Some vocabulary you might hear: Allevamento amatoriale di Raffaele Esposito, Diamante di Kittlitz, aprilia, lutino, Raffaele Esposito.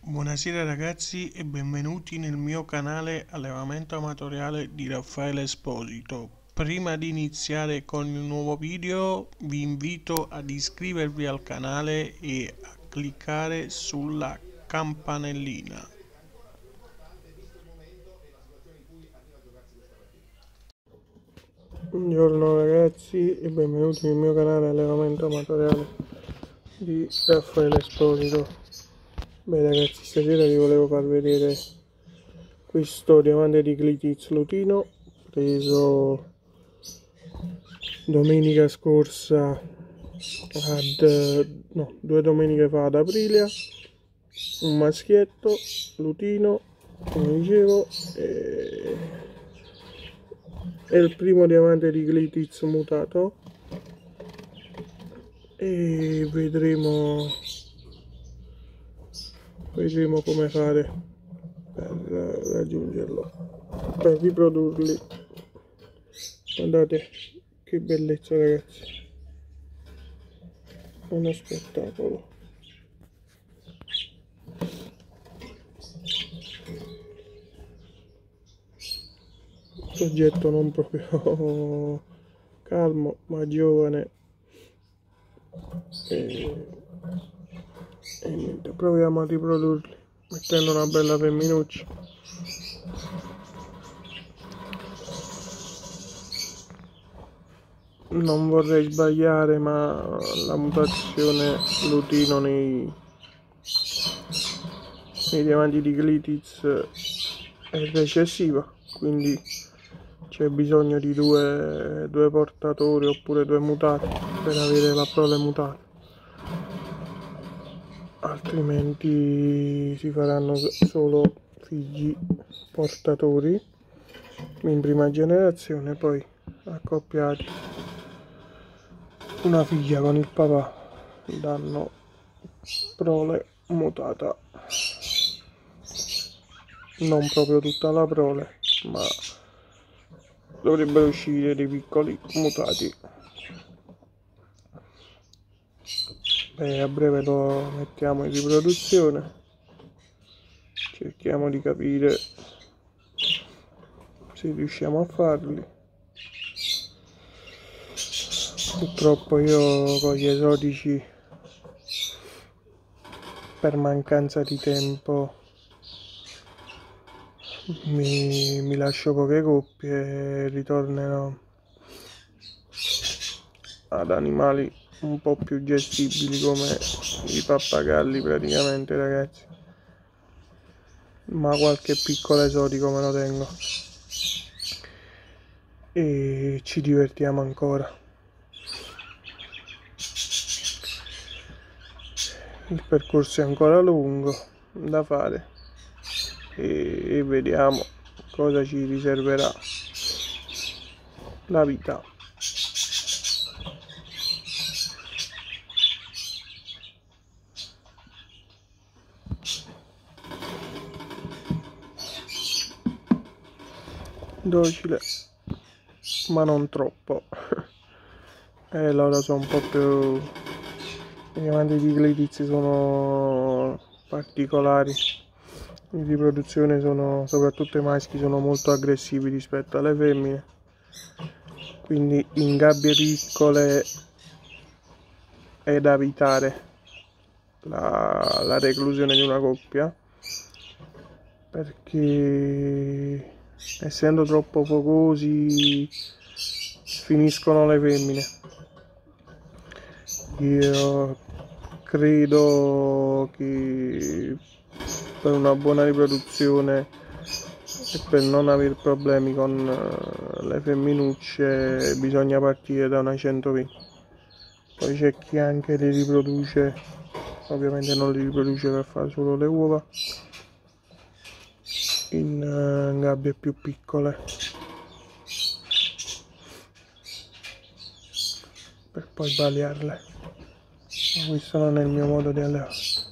Buonasera ragazzi e benvenuti nel mio canale Allevamento Amatoriale di Raffaele Esposito. Prima di iniziare con il nuovo video vi invito ad iscrivervi al canale e a cliccare sulla campanellina. Buongiorno ragazzi e benvenuti nel mio canale Allevamento Amatoriale di Raffaele Esposito. Beh ragazzi, stasera vi volevo far vedere questo diamante di Kittlitz lutino preso domenica scorsa, due domeniche fa ad Aprilia, un maschietto lutino come dicevo, è il primo diamante di Kittlitz mutato e vedremo come fare per raggiungerlo, per riprodurli. Guardate che bellezza ragazzi, uno spettacolo. Soggetto non proprio calmo ma giovane e niente, proviamo a riprodurli mettendo una bella femminuccia. Non vorrei sbagliare, ma la mutazione lutino nei diamanti di Kittlitz è recessiva, quindi c'è bisogno di due portatori oppure due mutati per avere la prole mutata, altrimenti si faranno solo figli portatori in prima generazione, poi accoppiati, una figlia con il papà danno prole mutata, non proprio tutta la prole, ma dovrebbero uscire dei piccoli mutati. Beh, a breve lo mettiamo in riproduzione, cerchiamo di capire se riusciamo a farli. Purtroppo io con gli esotici, per mancanza di tempo, mi lascio poche coppie e ritornerò ad animali un po' più gestibili come i pappagalli praticamente ragazzi, ma qualche piccolo esotico me lo tengo e ci divertiamo ancora. Il percorso è ancora lungo da fare e vediamo cosa ci riserverà la vita. Docile ma non troppo. Loro sono un po' più, i diamanti di Kittlitz sono particolari in riproduzione, soprattutto i maschi sono molto aggressivi rispetto alle femmine, quindi in gabbie piccole è da evitare la reclusione di una coppia, perché essendo troppo focosi finiscono le femmine. Io credo che per una buona riproduzione e per non avere problemi con le femminucce bisogna partire da una 120. Poi c'è chi anche le riproduce, ovviamente non le riproduce per fare solo le uova, in gabbie più piccole, per poi baliarle. qui sono nel mio modo di allenarmi.